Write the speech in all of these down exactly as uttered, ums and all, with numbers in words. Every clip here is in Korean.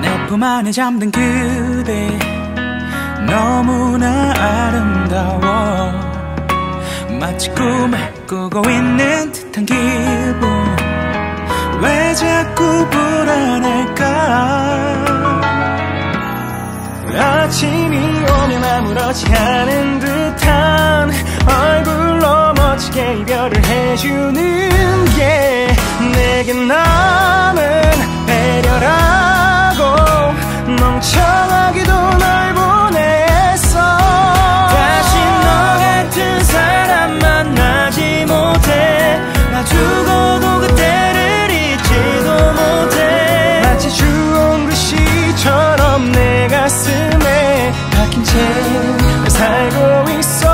내 품 안에 잠든 그대 너무나 아름다워. 마치 꿈을 꾸고 있는 듯한 기분. 왜 자꾸 불안할까? 아침이 오면 아무렇지 않은 듯한 얼굴로 멋지게 이별을 해주는 게 내게 남은 배려라고 멍청하게도 널 보냈어. 다시 너 같은 사람 만나지 못해. 나 죽어도 그때를 잊지도 못해. 마치 주운 글씨처럼 내 가슴에 박힌 채 날 살고 있어.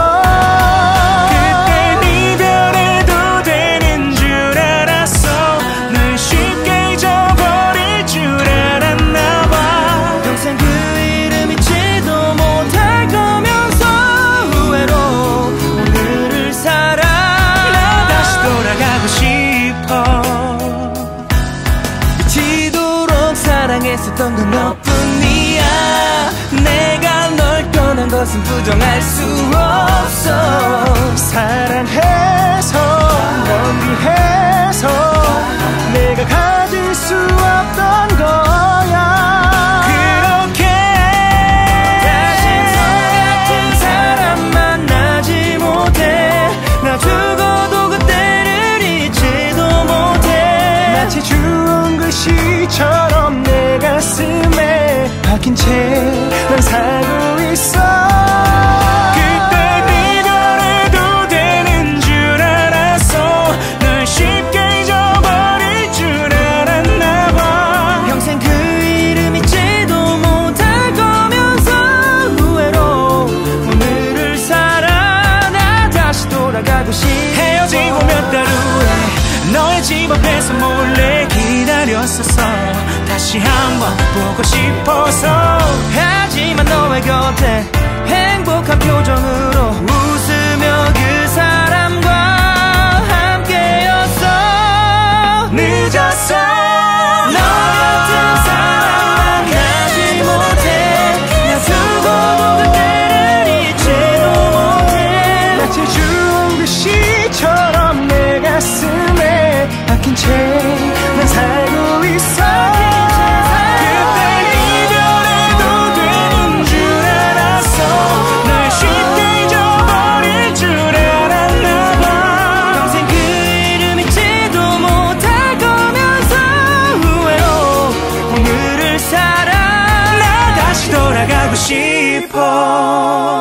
했었던 건 너뿐이야. 내가 널 떠난 것은 부정할 수 없어. 사랑해서 널 위해서 내가 가질 수 없던 거야. 그렇게 다시 너 같은 사람 만나지 못해. 나 죽어도 그때를 잊지도 못해. 마치 주운 글씨처럼 가슴에 박힌 채 난 살고 있어. 그때 이별해도 되는 줄 알았어. 널 쉽게 잊어버릴 줄 알았나 봐. 평생 그 이름 잊지도 못할 거면서 후회로 오늘을 살아. 나 다시 돌아가고 싶어. 헤어지고 몇 달 후에 너의 집 앞에서 몰래 기다렸었어. 다시 한번 보고 싶어서. 하지만 너의 곁에 행복한 표정으로 웃으며 그 사람과 함께였어. 늦었어. 너 같은 사람 만나지 못해. 나 죽어도 그때를 잊지도 못해. 마치 주운 글씨처럼 내 가슴에 박힌 채 난 살고 있어. 싶어.